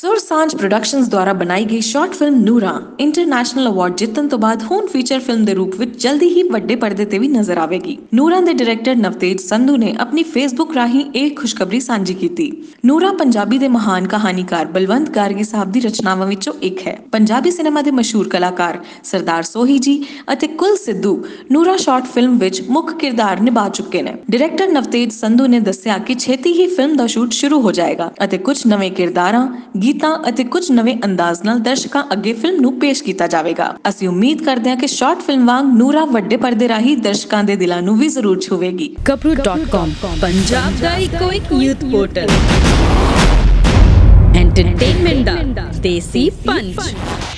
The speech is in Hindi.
सुरसांझ प्रोडक्शंस द्वारा बनाई गई short film Noora international award जीतने तो बाद हूँ फीचर फिल्म के रूप में जल्दी ही बड़े पर्दे ते भी नजर आएगी। नूरा के डायरेक्टर नवतेज संधू ने अपनी फेसबुक राही एक खुशखबरी सांझी की। नूरा पंजाबी के महान कहानीकार बलवंत गार्गी साहब की रचनावां विचों एक है। पंजाबी सिनेमा के मशहूर कलाकार सरदार सोही जी अते कुल सिद्धू नूरा शॉर्ट फिल्म विच मुख किरदार निभा चुके ने। डायरेक्टर नवतेज संधू ने दस्या कि छेती ही फिल्म दा शूट शुरू हो जाएगा अते कुछ नवे किरदारां, गीतां अते कुछ नवे अंदाज नाल दर्शकां अगे फिल्म नू पेश कीता जावेगा। असी उम्मीद करदे हां कि शॉर्ट फिल्म वांग नूरा वड्डे पर्दे राही दर्शकां दे दिलां नू भी जरूर छूवेगी। gapru.com पंजाब दा इको इक यूथ पोर्टल, एंटरटेनमेंट दा देसी पंच।